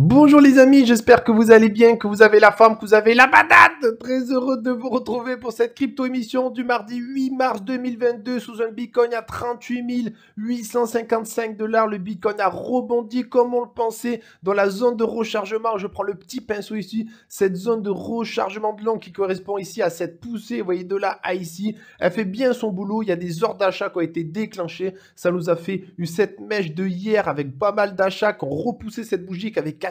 Bonjour les amis, j'espère que vous allez bien, que vous avez la forme, que vous avez la patate. Très heureux de vous retrouver pour cette crypto-émission du mardi 8 mars 2022 sous un Bitcoin à 38 855 $. Le Bitcoin a rebondi comme on le pensait dans la zone de rechargement. Je prends le petit pinceau ici, cette zone de rechargement de long qui correspond ici à cette poussée, vous voyez de là à ici. Elle fait bien son boulot, il y a des ordres d'achat qui ont été déclenchés. Ça nous a fait cette mèche de hier avec pas mal d'achats qui ont repoussé cette bougie qui avait cassé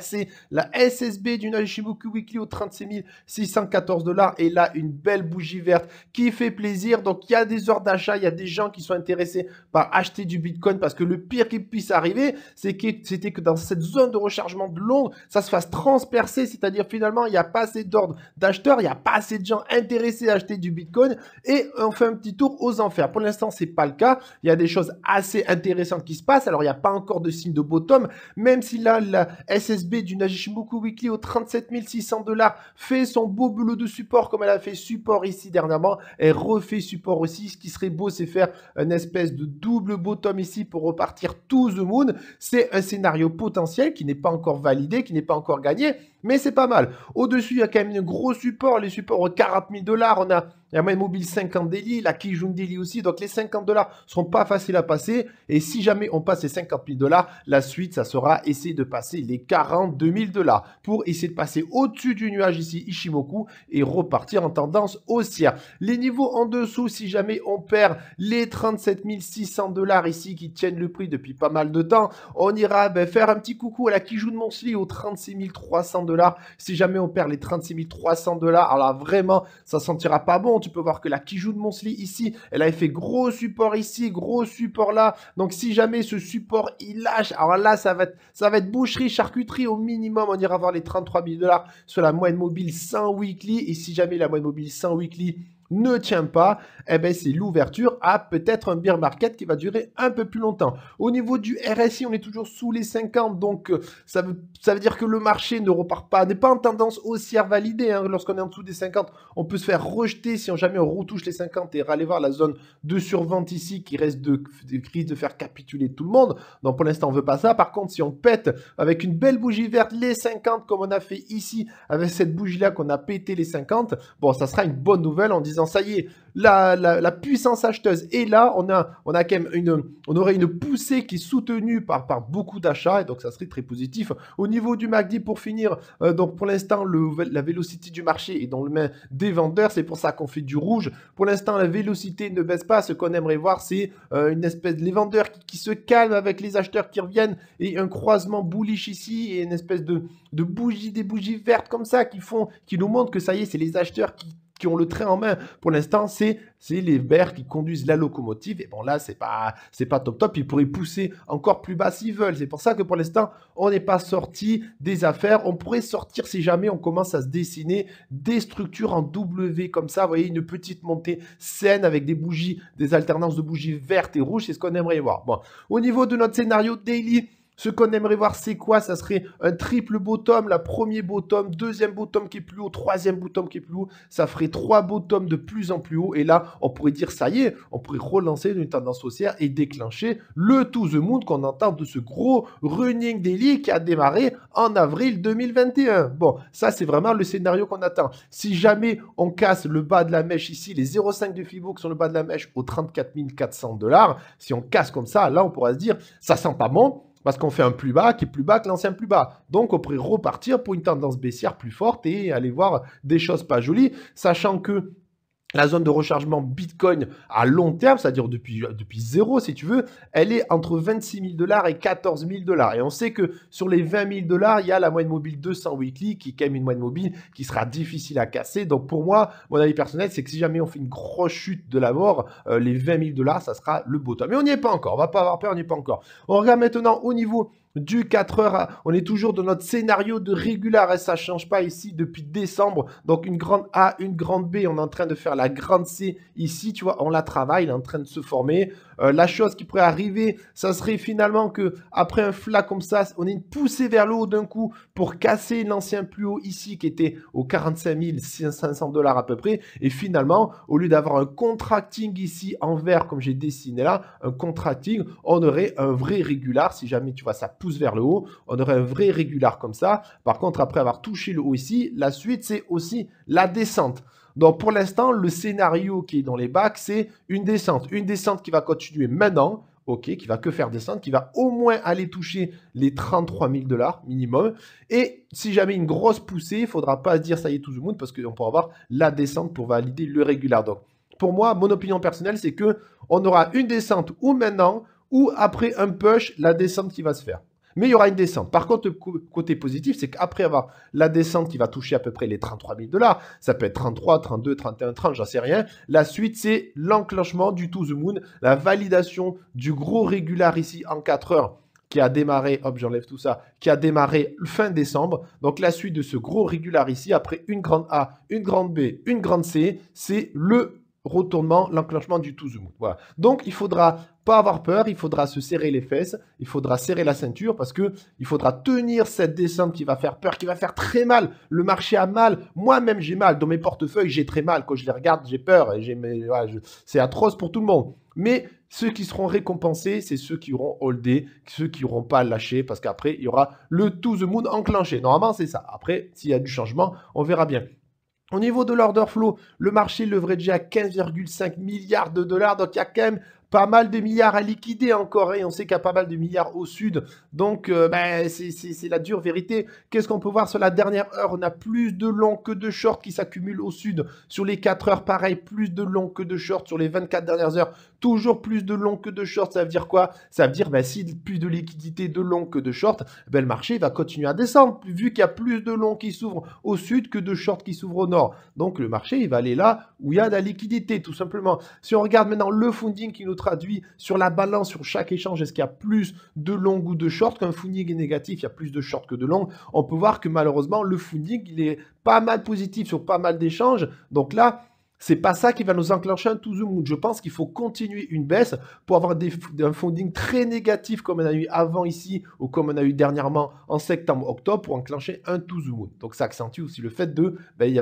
la SSB d'une Ichimoku Weekly aux 36 614 $. Et là, une belle bougie verte qui fait plaisir. Donc, il y a des heures d'achat. Il y a des gens qui sont intéressés par acheter du Bitcoin parce que le pire qui puisse arriver, c'était que dans cette zone de rechargement de long, ça se fasse transpercer. C'est-à-dire, finalement, il n'y a pas assez d'ordre d'acheteurs. Il n'y a pas assez de gens intéressés à acheter du Bitcoin. Et on fait un petit tour aux enfers. Pour l'instant, c'est pas le cas. Il y a des choses assez intéressantes qui se passent. Alors, il n'y a pas encore de signe de bottom. Même si là, la SSB d'une Ichimoku Weekly aux 37 600 $ fait son beau boulot de support comme elle a fait support ici dernièrement, elle refait support aussi. Ce qui serait beau, c'est faire une espèce de double bottom ici pour repartir to the moon. C'est un scénario potentiel qui n'est pas encore validé, qui n'est pas encore gagné, mais c'est pas mal. Au-dessus, il y a quand même un gros support, les supports aux 40 000 $. On a la main mobile 50 daily, la Kijun daily aussi. Donc, les 50 $ seront pas faciles à passer. Et si jamais on passe les 50 000 $, la suite, ça sera essayer de passer les 42 000 $ pour essayer de passer au-dessus du nuage ici, Ichimoku, et repartir en tendance haussière. Les niveaux en dessous, si jamais on perd les 37 600 $ ici qui tiennent le prix depuis pas mal de temps, on ira faire un petit coucou à la Kijun Monthly aux 36 300 $. Si jamais on perd les 36 300 $, alors là, vraiment, ça sentira pas bon. Tu peux voir que la Kijun Monthly ici, elle avait fait gros support ici, gros support là. Donc, si jamais ce support, il lâche, alors là, ça va être boucherie, charcuterie au minimum. On ira voir les 33 000 $ sur la moyenne mobile 100 weekly. Et si jamais la moyenne mobile 100 weekly ne tient pas, eh ben c'est l'ouverture à peut-être un bear market qui va durer un peu plus longtemps. Au niveau du RSI, on est toujours sous les 50, donc ça veut dire que le marché ne repart pas, n'est pas en tendance haussière validée. Hein. Lorsqu'on est en dessous des 50, on peut se faire rejeter si jamais on retouche les 50 et aller voir la zone de survente ici qui risque de faire capituler tout le monde. Donc pour l'instant, on veut pas ça. Par contre, si on pète avec une belle bougie verte les 50 comme on a fait ici avec cette bougie-là qu'on a pété les 50, bon, ça sera une bonne nouvelle en disant ça y est, la puissance acheteuse est là. On a quand même on aurait une poussée qui est soutenue par beaucoup d'achats, et donc ça serait très positif. Au niveau du MACD pour finir, donc pour l'instant la vélocité du marché est dans le main des vendeurs, c'est pour ça qu'on fait du rouge. Pour l'instant, la vélocité ne baisse pas. Ce qu'on aimerait voir, c'est une espèce les vendeurs qui se calment avec les acheteurs qui reviennent, et un croisement bullish ici, et une espèce de bougie, des bougies vertes comme ça qui nous montrent que ça y est, c'est les acheteurs qui ont le train en main. Pour l'instant, c'est les verts qui conduisent la locomotive. Et bon, là, c'est pas top top. Ils pourraient pousser encore plus bas s'ils veulent. C'est pour ça que pour l'instant, on n'est pas sorti des affaires. On pourrait sortir si jamais on commence à se dessiner des structures en W comme ça. Vous voyez, une petite montée saine avec des bougies, des alternances de bougies vertes et rouges. C'est ce qu'on aimerait voir. Bon, au niveau de notre scénario daily, ce qu'on aimerait voir, c'est quoi? Ça serait un triple bottom, la premier bottom, deuxième bottom qui est plus haut, troisième bottom qui est plus haut. Ça ferait trois bottoms de plus en plus haut. Et là, on pourrait dire, ça y est, on pourrait relancer une tendance haussière et déclencher le to the moon qu'on entend de ce gros running daily qui a démarré en avril 2021. Bon, ça, c'est vraiment le scénario qu'on attend. Si jamais on casse le bas de la mèche ici, les 0,5 de Fibo qui sont le bas de la mèche aux 34 400 $, si on casse comme ça, là, on pourra se dire, ça sent pas bon. Parce qu'on fait un plus bas qui est plus bas que l'ancien plus bas. Donc, on pourrait repartir pour une tendance baissière plus forte et aller voir des choses pas jolies. Sachant que la zone de rechargement Bitcoin à long terme, c'est-à-dire depuis zéro si tu veux, elle est entre 26 000 $ et 14 000 $. Et on sait que sur les 20 000 $, il y a la moyenne mobile 200 weekly qui est quand même une moyenne mobile qui sera difficile à casser. Donc pour moi, mon avis personnel, c'est que si jamais on fait une grosse chute de la mort, les 20 000 $, ça sera le bottom. Mais on n'y est pas encore, on va pas avoir peur, on n'y est pas encore. On regarde maintenant au niveau du 4 heures, on est toujours dans notre scénario de régular, et ça ne change pas ici depuis décembre. Donc une grande A, une grande B, on est en train de faire la grande C ici, tu vois, on la travaille, elle est en train de se former. La chose qui pourrait arriver, ça serait finalement que après un flat comme ça, on ait une poussée vers le haut d'un coup pour casser l'ancien plus haut ici qui était aux 45 500 $ à peu près. Et finalement, au lieu d'avoir un contracting ici en vert comme j'ai dessiné là, un contracting, on aurait un vrai régular si jamais tu vois ça pousse pousse vers le haut, on aurait un vrai régular comme ça. Par contre, après avoir touché le haut ici, la suite, c'est aussi la descente. Donc, pour l'instant, le scénario qui est dans les bacs, c'est une descente qui va continuer maintenant. OK, qui va que faire descendre, qui va au moins aller toucher les 33 000 $ minimum. Et si jamais une grosse poussée, il ne faudra pas se dire ça y est tout le monde parce qu'on pourra avoir la descente pour valider le régular. Donc, pour moi, mon opinion personnelle, c'est qu'on aura une descente ou maintenant ou après un push, la descente qui va se faire. Mais il y aura une descente. Par contre, le côté positif, c'est qu'après avoir la descente qui va toucher à peu près les 33 000 $, ça peut être 33, 32, 31, 30, j'en sais rien. La suite, c'est l'enclenchement du to the moon, la validation du gros régular ici en 4 heures qui a démarré, hop, j'enlève tout ça, qui a démarré fin décembre. Donc, la suite de ce gros régular ici, après une grande A, une grande B, une grande C, c'est le retournement, l'enclenchement du to the moon. Voilà. Donc, il faudra pas avoir peur, il faudra se serrer les fesses, il faudra serrer la ceinture parce que il faudra tenir cette descente qui va faire peur, qui va faire très mal. Le marché a mal, moi-même j'ai mal, dans mes portefeuilles j'ai très mal, quand je les regarde j'ai peur, et c'est atroce pour tout le monde. Mais ceux qui seront récompensés, c'est ceux qui auront holdé, ceux qui n'auront pas lâché parce qu'après il y aura le to the moon enclenché. Normalement c'est ça, après s'il y a du changement, on verra bien. Au niveau de l'order flow, le marché leveragé à 15,5 milliards $, donc il y a quand même pas mal de milliards à liquider encore, et on sait qu'il y a pas mal de milliards au sud. Donc, c'est la dure vérité. Qu'est-ce qu'on peut voir sur la dernière heure? On a plus de longs que de shorts qui s'accumulent au sud. Sur les 4 heures, pareil, plus de longs que de shorts. Sur les 24 dernières heures, toujours plus de longs que de shorts. Ça veut dire quoi? Ça veut dire, si plus de liquidité de longs que de shorts, le marché va continuer à descendre, vu qu'il y a plus de longs qui s'ouvrent au sud que de shorts qui s'ouvrent au nord. Donc, le marché, il va aller là où il y a de la liquidité, tout simplement. Si on regarde maintenant le funding qui nous traduit sur la balance sur chaque échange, est-ce qu'il y a plus de long ou de short? Qu'un funding est négatif, il y a plus de short que de long. On peut voir que malheureusement le funding il est pas mal positif sur pas mal d'échanges. Donc là, c'est pas ça qui va nous enclencher un to the moon. Je pense qu'il faut continuer une baisse pour avoir un funding très négatif comme on a eu avant ici ou comme on a eu dernièrement en septembre-octobre pour enclencher un to the moon. Donc ça accentue aussi le fait de,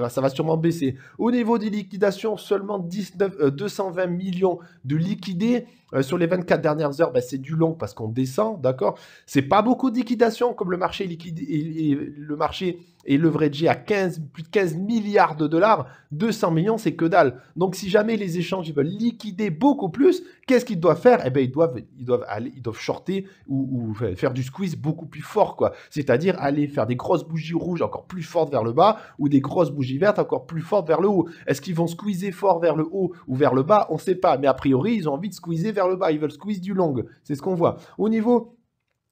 ça va sûrement baisser. Au niveau des liquidations, seulement 220 millions de liquidés. Sur les 24 dernières heures, c'est du long parce qu'on descend, d'accord? C'est pas beaucoup de liquidation comme le marché liquide et le marché est leveragé à plus de 15 milliards $, 200 millions, c'est que dalle. Donc, si jamais les échanges ils veulent liquider beaucoup plus, qu'est-ce qu'ils doivent faire? Ils doivent shorter ou faire du squeeze beaucoup plus fort, quoi. C'est-à-dire aller faire des grosses bougies rouges encore plus fortes vers le bas ou des grosses bougies vertes encore plus fortes vers le haut. Est-ce qu'ils vont squeezer fort vers le haut ou vers le bas? On ne sait pas, mais a priori, ils ont envie de squeezer vers le bas, ils veulent squeeze du long, c'est ce qu'on voit. Au niveau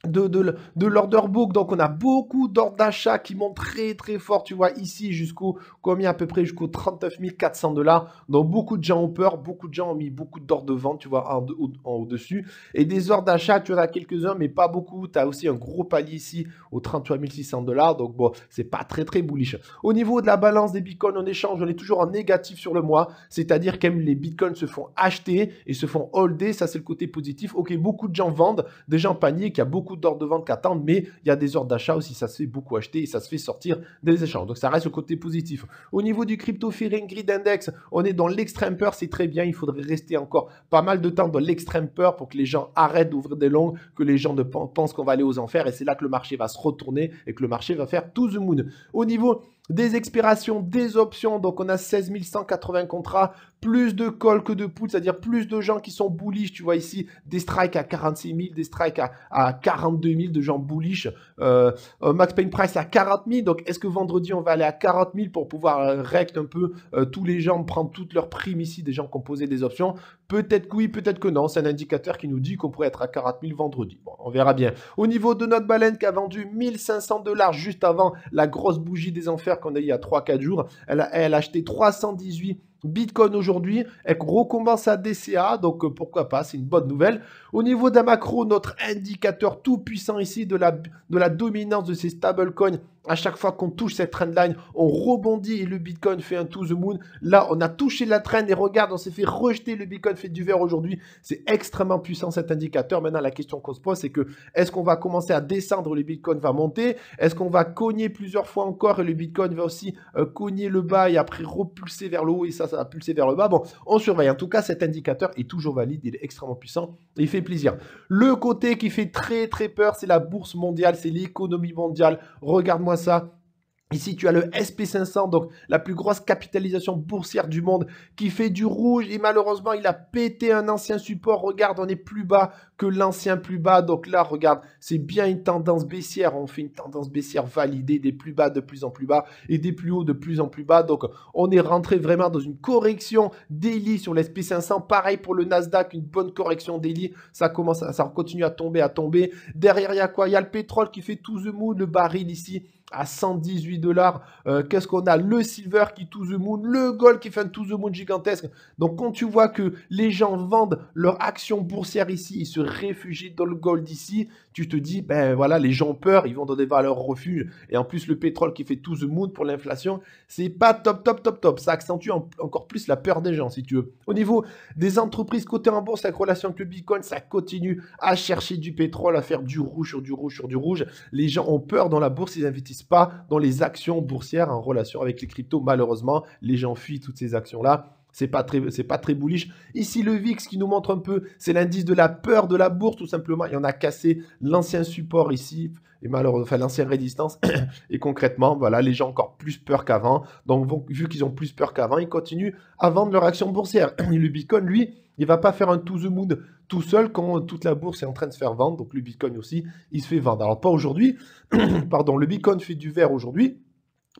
de l'order book, donc on a beaucoup d'ordres d'achat qui montent très très fort, tu vois, ici jusqu'au combien à peu près, jusqu'aux 39 400 $, donc beaucoup de gens ont peur, beaucoup de gens ont mis beaucoup d'ordres de vente, tu vois, au-dessus, et des ordres d'achat, tu en as quelques-uns, mais pas beaucoup. Tu as aussi un gros palier ici aux 33 600 $, donc bon, c'est pas très très bullish. Au niveau de la balance des bitcoins en échange, on est toujours en négatif sur le mois, c'est-à-dire que les bitcoins se font acheter et se font holder, ça c'est le côté positif. Ok, beaucoup de gens vendent, des gens paniquent, il y a beaucoup d'ordres de vente qui attendent, mais il y a des ordres d'achat aussi, ça se fait beaucoup acheter et ça se fait sortir des échanges. Donc ça reste le côté positif. Au niveau du crypto fear and greed index, on est dans l'extrême peur, c'est très bien, il faudrait rester encore pas mal de temps dans l'extrême peur pour que les gens arrêtent d'ouvrir des longues, que les gens pensent qu'on va aller aux enfers, et c'est là que le marché va se retourner et que le marché va faire to the moon. Au niveau des expirations, des options, donc on a 16 180 contrats, plus de call que de put, c'est-à-dire plus de gens qui sont bullish, tu vois ici, des strikes à 46 000, des strikes à 42 000 de gens bullish, max pain price à 40 000, donc est-ce que vendredi on va aller à 40 000 pour pouvoir rect un peu tous les gens, prendre toutes leurs primes ici, des gens qui ont posé des options? Peut-être que oui, peut-être que non, c'est un indicateur qui nous dit qu'on pourrait être à 40 000 vendredi, bon, on verra bien. Au niveau de notre baleine qui a vendu 1 500 $ juste avant la grosse bougie des enfers qu'on a eu il y a 3-4 jours, elle a acheté 318 Bitcoin aujourd'hui, elle recommence à DCA, donc pourquoi pas, c'est une bonne nouvelle. Au niveau d'un macro, notre indicateur tout puissant ici de la dominance de ces stablecoins, à chaque fois qu'on touche cette trendline, on rebondit et le Bitcoin fait un to the moon. Là, on a touché la trend et regarde, on s'est fait rejeter, le Bitcoin fait du vert aujourd'hui. C'est extrêmement puissant cet indicateur. Maintenant, la question qu'on se pose, c'est que est-ce qu'on va commencer à descendre, le Bitcoin va monter? Est-ce qu'on va cogner plusieurs fois encore et le Bitcoin va aussi cogner le bas et après repulser vers le haut? Et ça, ça a pulsé vers le bas. Bon, on surveille. En tout cas, cet indicateur est toujours valide, il est extrêmement puissant, il fait plaisir. Le côté qui fait très très peur, c'est la bourse mondiale, c'est l'économie mondiale. Regarde-moi ça. Ici, tu as le SP500, donc la plus grosse capitalisation boursière du monde, qui fait du rouge. Et malheureusement, il a pété un ancien support. Regarde, on est plus bas que l'ancien plus bas. Donc là, regarde, c'est bien une tendance baissière. On fait une tendance baissière validée, des plus bas de plus en plus bas et des plus hauts de plus en plus bas. Donc, on est rentré vraiment dans une correction daily sur l'SP500. Pareil pour le Nasdaq, une bonne correction daily. Ça commence, ça continue à tomber, à tomber. Derrière, il y a quoi? Il y a le pétrole qui fait tout the moon, le baril ici à 118 $. Qu'est-ce qu'on a? Le silver qui to the moon, le gold qui fait un to the moon gigantesque. Donc quand tu vois que les gens vendent leurs actions boursières ici et se réfugient dans le gold ici, tu te dis, ben voilà, les gens ont peur, ils vont dans des valeurs refuges. Et en plus, le pétrole qui fait to the moon pour l'inflation, c'est pas top, top, top, top. Ça accentue encore plus la peur des gens, si tu veux. Au niveau des entreprises cotées en bourse, avec relation avec le Bitcoin, ça continue à chercher du pétrole, à faire du rouge sur du rouge sur du rouge. Les gens ont peur dans la bourse, ils investissent pas dans les actions boursières en relation avec les cryptos. Malheureusement, les gens fuient toutes ces actions-là. C'est pas très bullish. Ici, le VIX qui nous montre un peu, c'est l'indice de la peur de la bourse, tout simplement. Il y en a cassé l'ancien support ici, et malheureusement, enfin, l'ancienne résistance. Et concrètement, voilà, les gens ont encore plus peur qu'avant. Donc, vu qu'ils ont plus peur qu'avant, ils continuent à vendre leurs actions boursières. Et le Bitcoin, lui, il va pas faire un to the moon tout seul quand toute la bourse est en train de se faire vendre. Donc, le Bitcoin aussi, il se fait vendre. Alors, pas aujourd'hui. Pardon, le Bitcoin fait du vert aujourd'hui,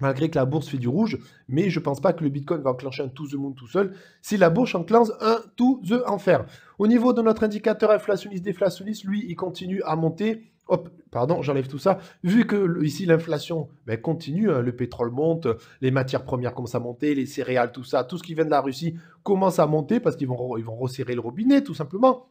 malgré que la bourse fait du rouge, mais je ne pense pas que le Bitcoin va enclencher un to the moon tout seul si la bourse enclenche un to the enfer. Au niveau de notre indicateur inflationniste-déflationniste, lui, il continue à monter. Hop, pardon, j'enlève tout ça. Vu que ici l'inflation continue, hein, le pétrole monte, les matières premières commencent à monter, les céréales, tout ça, tout ce qui vient de la Russie commence à monter parce qu'ils vont resserrer le robinet, tout simplement.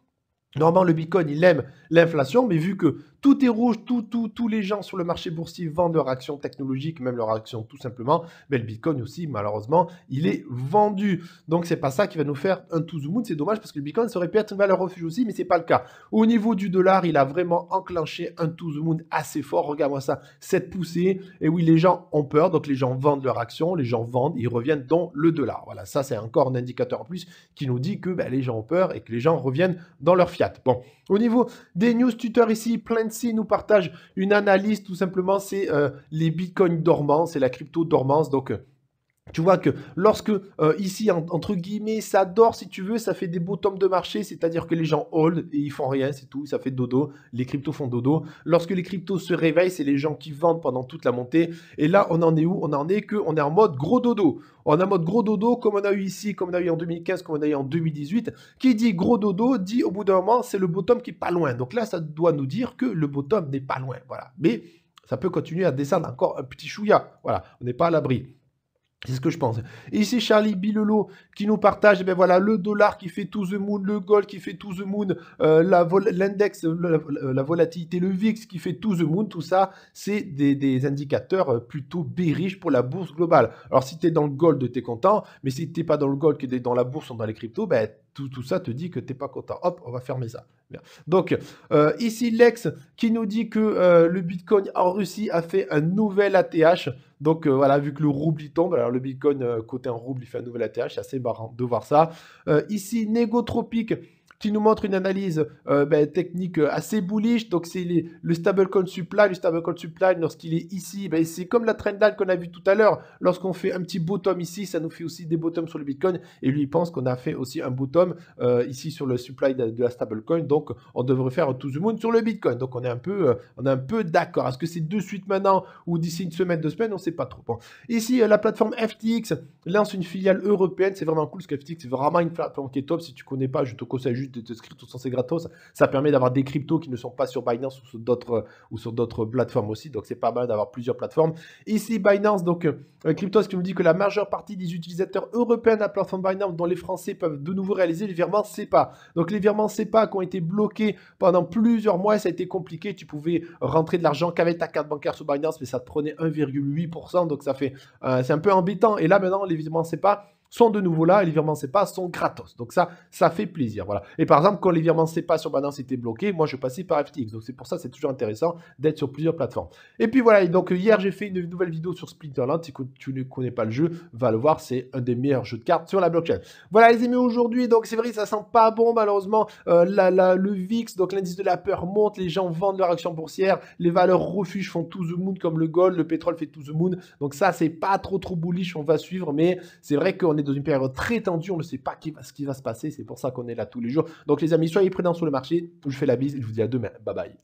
Normalement, le Bitcoin, il aime l'inflation, mais vu que tout est rouge, tous les gens sur le marché boursier vendent leurs actions technologiques, même leurs actions tout simplement, mais le Bitcoin aussi, malheureusement, il est vendu. Donc, c'est pas ça qui va nous faire un to the moon. C'est dommage parce que le Bitcoin, ça aurait pu être une valeur refuge aussi, mais c'est pas le cas. Au niveau du dollar, il a vraiment enclenché un to the moon assez fort. Regarde-moi ça, cette poussée. Et oui, les gens ont peur, donc les gens vendent leurs actions, les gens vendent, ils reviennent dans le dollar. Voilà, ça, c'est encore un indicateur en plus qui nous dit que les gens ont peur et que les gens reviennent dans leur fiat. Bon, au niveau des news tuteurs ici, Plenty nous partage une analyse tout simplement, c'est les bitcoins dormants, c'est la crypto dormance. Donc, tu vois que lorsque ici, entre guillemets, ça dort si tu veux, ça fait des bottoms de marché, c'est-à-dire que les gens hold et ils font rien, c'est tout, ça fait dodo, les cryptos font dodo. Lorsque les cryptos se réveillent, c'est les gens qui vendent pendant toute la montée. Et là, on en est où? On en est que on est en mode gros dodo. On est en mode gros dodo comme on a eu ici, comme on a eu en 2015, comme on a eu en 2018. Qui dit gros dodo, dit au bout d'un moment, c'est le bottom qui est pas loin. Donc là, ça doit nous dire que le bottom n'est pas loin, voilà. Mais ça peut continuer à descendre encore un petit chouïa, voilà, on n'est pas à l'abri. C'est ce que je pense. Et ici, Charlie Bilolo qui nous partage, ben voilà, le dollar qui fait to the moon, le gold qui fait to the moon, l'index, la volatilité, le VIX qui fait to the moon, tout ça, c'est des indicateurs plutôt bearish pour la bourse globale. Alors, si tu es dans le gold, tu es content, mais si tu n'es pas dans le gold, que tu es dans la bourse ou dans les cryptos, ben, tout ça te dit que tu n'es pas content. Hop, on va fermer ça. Donc, ici, Lex qui nous dit que le Bitcoin en Russie a fait un nouvel ATH. Donc, voilà, vu que le rouble, il tombe. Alors, le Bitcoin, côté en rouble, il fait un nouvel ATH. C'est assez marrant de voir ça. Ici, Négotropique qui nous montre une analyse technique assez bullish. Donc, c'est le stablecoin supply. Le stablecoin supply, lorsqu'il est ici, c'est comme la trendline qu'on a vu tout à l'heure. Lorsqu'on fait un petit bottom ici, ça nous fait aussi des bottoms sur le Bitcoin. Et lui, il pense qu'on a fait aussi un bottom ici sur le supply de la stablecoin. Donc, on devrait faire un to the moon sur le Bitcoin. Donc, on est un peu d'accord. Est-ce que c'est de suite maintenant ou d'ici une semaine, deux semaines? On ne sait pas trop. Bon. Ici, la plateforme FTX lance une filiale européenne. C'est vraiment cool parce que FTX, c'est vraiment une plateforme qui est top. Si tu ne connais pas, je te conseille juste de s'inscrire, tout ça c'est gratos, ça permet d'avoir des cryptos qui ne sont pas sur Binance ou sur d'autres plateformes aussi, donc c'est pas mal d'avoir plusieurs plateformes. Ici Binance, donc Cryptos qui nous dit que la majeure partie des utilisateurs européens de la plateforme Binance, dont les Français, peuvent de nouveau réaliser les virements SEPA. Donc les virements SEPA qui ont été bloqués pendant plusieurs mois, ça a été compliqué, tu pouvais rentrer de l'argent qu'avec ta carte bancaire sur Binance, mais ça te prenait 1,8%, donc ça fait c'est un peu embêtant, et là maintenant les virements SEPA sont de nouveau là et les virements SEPA sont gratos. Donc ça fait plaisir. Voilà. Et par exemple, quand les virements SEPA sur Binance étaient bloqués, moi je passais par FTX. Donc c'est pour ça c'est toujours intéressant d'être sur plusieurs plateformes. Et puis voilà, et donc hier j'ai fait une nouvelle vidéo sur Splinterlands. Si tu ne connais pas le jeu, va le voir, c'est un des meilleurs jeux de cartes sur la blockchain. Voilà les amis, aujourd'hui, donc c'est vrai, ça sent pas bon malheureusement. Le VIX, donc l'indice de la peur monte, les gens vendent leur action boursière, les valeurs refuge font to the moon comme le gold, le pétrole fait to the moon. Donc ça c'est pas trop bullish, on va suivre, mais c'est vrai qu'on est dans une période très tendue, on ne sait pas ce qui va se passer, c'est pour ça qu'on est là tous les jours. Donc les amis, soyez prudents sur le marché, je vous fais la bise et je vous dis à demain, bye bye.